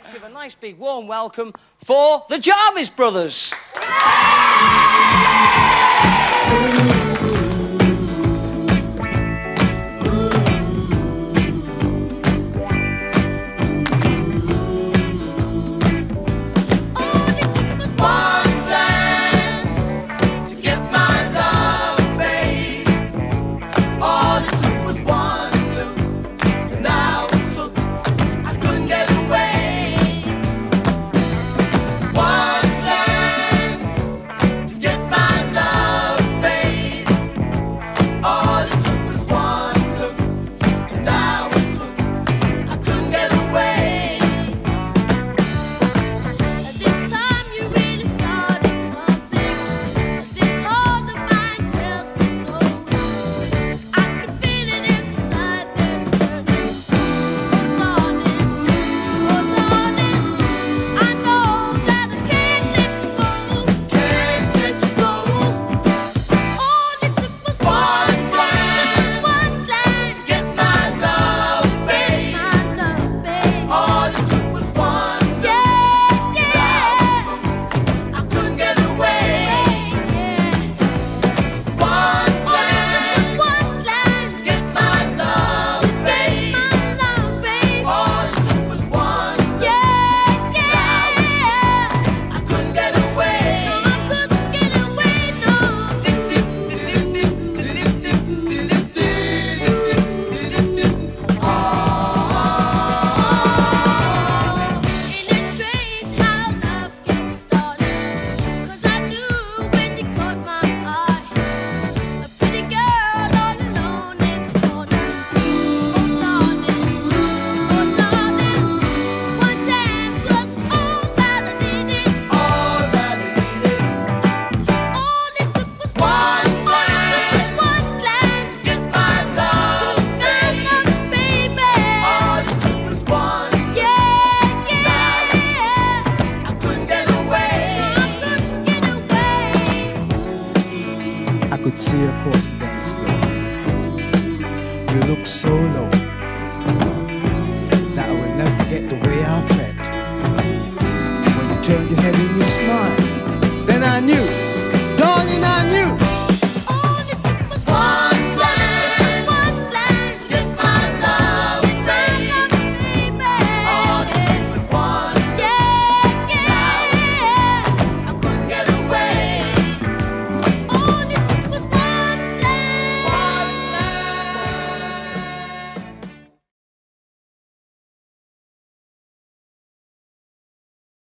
Let's give a nice big warm welcome for the Jarvis Brothers. I could see across the dance floor. You looked so low that I will never forget the way I felt when you turned your head and you smiled. Then I knew.